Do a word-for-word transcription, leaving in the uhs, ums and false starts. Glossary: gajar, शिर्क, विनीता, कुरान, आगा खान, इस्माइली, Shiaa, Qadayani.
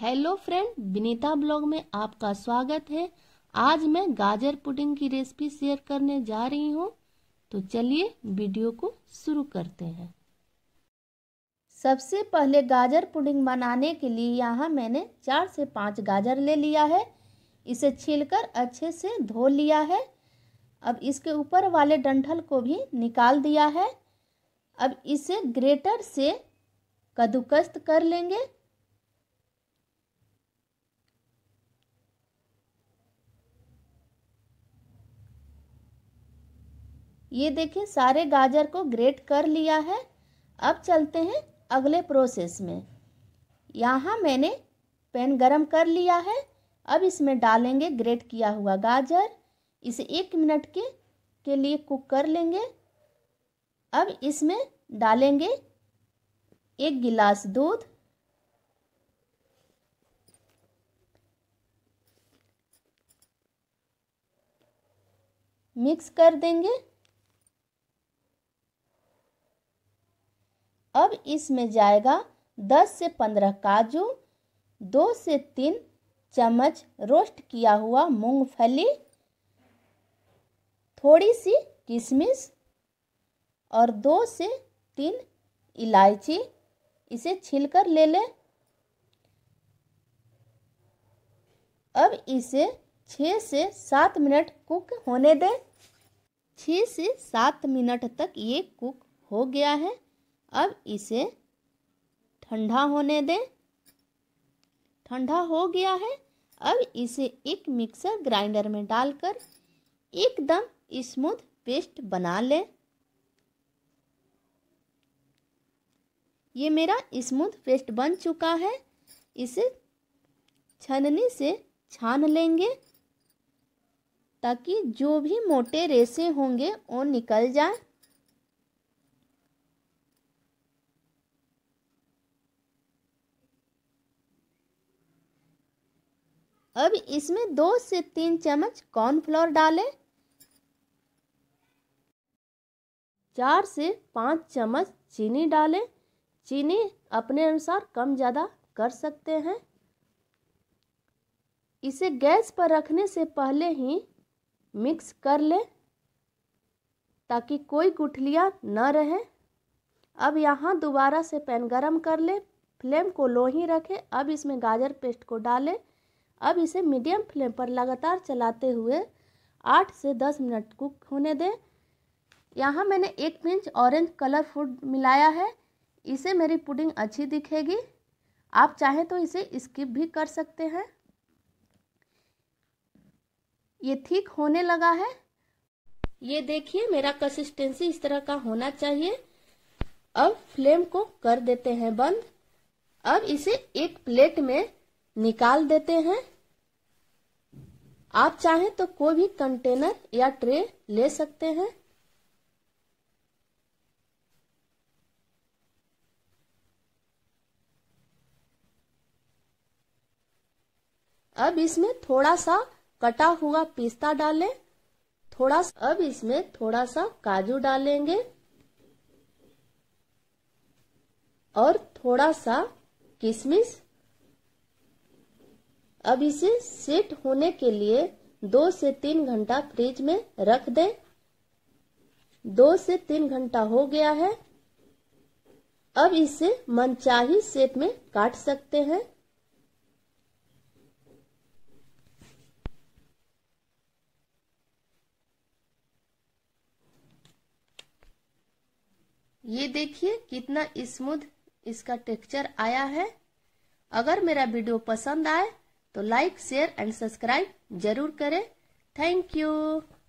Hello friend, विनीता blog में आपका स्वागत है। आज मैं गाजर पुडिंग की रेसिपी शेयर करने जा रही हूँ, तो चलिए वीडियो को शुरू करते हैं। सबसे पहले गाजर पुडिंग बनाने के लिए यहाँ मैंने चार से पाँच गाजर ले लिया है। इसे छीलकर अच्छे से धो लिया है। अब इसके ऊपर वाले डंठल को भी निकाल दिया है। अब इसे ग्रेटर से कद्दूकस कर लेंगे। ये देखिए, सारे गाजर को ग्रेट कर लिया है। अब चलते हैं अगले प्रोसेस में। यहाँ मैंने पैन गरम कर लिया है। अब इसमें डालेंगे ग्रेट किया हुआ गाजर। इसे एक मिनट के के लिए कुक कर लेंगे। अब इसमें डालेंगे एक गिलास दूध। मिक्स कर देंगे। अब इसमें जाएगा दस से पंद्रह काजू, दो से तीन चम्मच रोस्ट किया हुआ मूंगफली, थोड़ी सी किशमिश और दो से तीन इलायची। इसे छीलकर ले लें। अब इसे छः से सात मिनट कुक होने दें। छः से सात मिनट तक ये कुक हो गया है। अब इसे ठंडा होने दें। ठंडा हो गया है। अब इसे एक मिक्सर ग्राइंडर में डालकर एकदम स्मूथ पेस्ट बना लें। ये मेरा स्मूथ पेस्ट बन चुका है। इसे छन्नी से छान लेंगे ताकि जो भी मोटे रेशे होंगे वो निकल जाए। अब इसमें दो से तीन चम्मच कॉर्नफ्लोर डालें, चार से पाँच चम्मच चीनी डालें। चीनी अपने अनुसार कम ज़्यादा कर सकते हैं। इसे गैस पर रखने से पहले ही मिक्स कर लें ताकि कोई गुठलियाँ न रहें। अब यहाँ दोबारा से पैन गरम कर लें। फ्लेम को लो ही रखें। अब इसमें गाजर पेस्ट को डालें। अब इसे मीडियम फ्लेम पर लगातार चलाते हुए आठ से दस मिनट कुक होने दें। यहाँ मैंने एक पिंच ऑरेंज कलर फूड मिलाया है। इसे मेरी पुडिंग अच्छी दिखेगी। आप चाहें तो इसे स्किप भी कर सकते हैं। ये ठीक होने लगा है। ये देखिए, मेरा कंसिस्टेंसी इस तरह का होना चाहिए। अब फ्लेम को कर देते हैं बंद। अब इसे एक प्लेट में निकाल देते हैं। आप चाहें तो कोई भी कंटेनर या ट्रे ले सकते हैं। अब इसमें थोड़ा सा कटा हुआ पिस्ता डालें, थोड़ा सा। अब इसमें थोड़ा सा काजू डालेंगे और थोड़ा सा किशमिश। अब इसे सेट होने के लिए दो से तीन घंटा फ्रिज में रख दें। दो से तीन घंटा हो गया है। अब इसे मनचाही शेप में काट सकते हैं। ये देखिए कितना स्मूथ इसका टेक्सचर आया है। अगर मेरा वीडियो पसंद आए तो लाइक, शेयर एंड सब्सक्राइब जरूर करें। Thank you.